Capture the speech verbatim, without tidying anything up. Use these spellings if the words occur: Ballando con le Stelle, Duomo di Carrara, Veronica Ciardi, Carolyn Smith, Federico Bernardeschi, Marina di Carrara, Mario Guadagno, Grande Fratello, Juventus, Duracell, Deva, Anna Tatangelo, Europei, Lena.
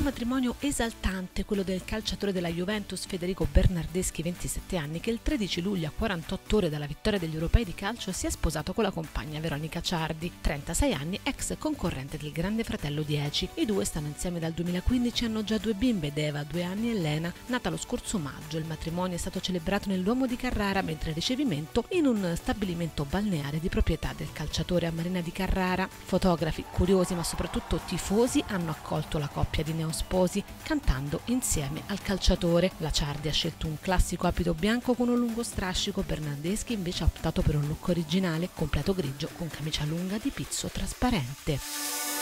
un matrimonio esaltante quello del calciatore della Juventus Federico Bernardeschi, ventisette anni, che il tredici luglio, a quarantotto ore dalla vittoria degli Europei di calcio, si è sposato con la compagna Veronica Ciardi, trentasei anni, ex concorrente del Grande Fratello dieci. I due stanno insieme dal duemilaquindici e hanno già due bimbe, Deva, due anni, e Lena, nata lo scorso maggio. Il matrimonio è stato celebrato nel Duomo di Carrara, mentre il ricevimento in un stabilimento balneare di proprietà del calciatore a Marina di Carrara. Fotografi, curiosi ma soprattutto tifosi hanno accolto la coppia di neosposi cantando insieme al calciatore. La Ciardi ha scelto un classico abito bianco con un lungo strascico, Bernardeschi invece ha optato per un look originale, completo grigio con camicia lunga di pizzo trasparente.